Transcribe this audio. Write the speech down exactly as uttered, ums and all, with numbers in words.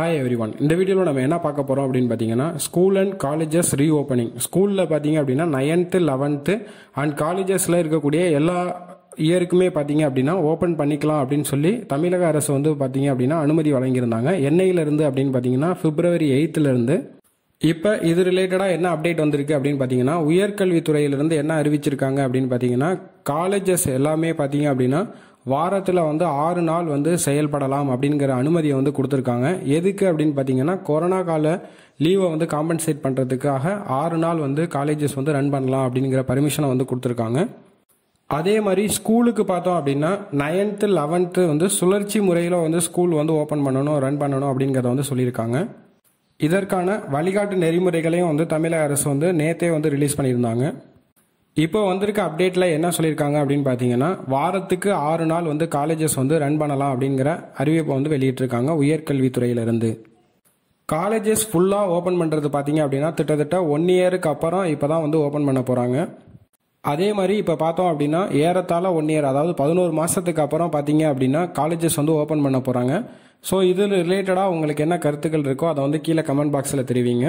Hi everyone. In this video, we will talk about school and colleges reopening. School is ninth, eleventh and colleges are all year பார்த்தீங்க அப்படின்னா open பண்ணிக்கலாம் அப்படினு சொல்லி தமிழக அரசு வந்து பாத்தீங்க அப்படின்னா அனுமதி வழங்கி இருந்தாங்க. எண்ணெயில இருந்து அப்படினு பாத்தீங்கன்னா பிப்ரவரி எய்த் ல இருந்து இப்போ இது ரிலேட்டடா என்ன அப்டேட் வந்திருக்கு அப்படினு பாத்தீங்கன்னா உயர்கல்வி துறையில இருந்து என்ன அறிவிச்சிருக்காங்க அப்படினு பாத்தீங்கன்னா காலேजेस எல்லாமே பாத்தீங்க அப்படின்னா வாரத்துல வந்து ஆறு நாள் வந்து செயல்படலாம் அப்படிங்கற அனுமதியை வந்து கொடுத்திருக்காங்க. எதுக்கு அப்படினு பாத்தீங்கன்னா கொரோனா கால லீவை வந்து காம்பன்சேட் பண்றதுக்காக ஆறு நாள் வந்து காலேजेस வந்து ரன் பண்ணலாம் அப்படிங்கற பெர்மிஷனை வந்து கொடுத்திருக்காங்க. அதே மாதிரி ஸ்கூலுக்கு பார்த்தோம் அப்படினா ninth, eleventh வந்து சுழற்சி முறையில வந்து ஸ்கூல் வந்து ஓபன் பண்ணனும் ரன் பண்ணனும் அப்படிங்கறத வந்து சொல்லிருக்காங்க. இதற்கான வழிகாட்டு நெறிமுறைகளையும் வந்து தமிழக அரசு வந்து நேத்தே வந்து ரிலீஸ் பண்ணிருந்தாங்க. இப்போ வந்திருக்க அப்டேட்ல என்ன சொல்லிருக்காங்க அப்படினு பாத்தீங்கன்னா வாரத்துக்கு ஆறு நாள் வந்து காலேजेस வந்து ரன் பண்ணலாம் அப்படிங்கற அறிவிப்பை வந்து வெளியிட்டிருக்காங்க உயர்கல்வி துறையில இருந்து. காலேजेस ஃபுல்லா ஓபன் பண்றது பாத்தீங்க அப்படினா கிட்டத்தட்ட one year க்கு அப்புறம் இப்போதான் வந்து ஓபன் பண்ண போறாங்க. அதே மாதிரி இப்ப பார்த்தோம் அப்படினா ஏறத்தாழ one year அதாவது பதினோரு மாசத்துக்கு அப்புறம் பாத்தீங்க அப்படினா காலேजेस வந்து ஓபன் பண்ண போறாங்க. சோ இது ரிலேட்டடா உங்களுக்கு என்ன கருத்துக்கள் இருக்கோ அத வந்து கீழ கமெண்ட் பாக்ஸ்ல தெரிவிங்க.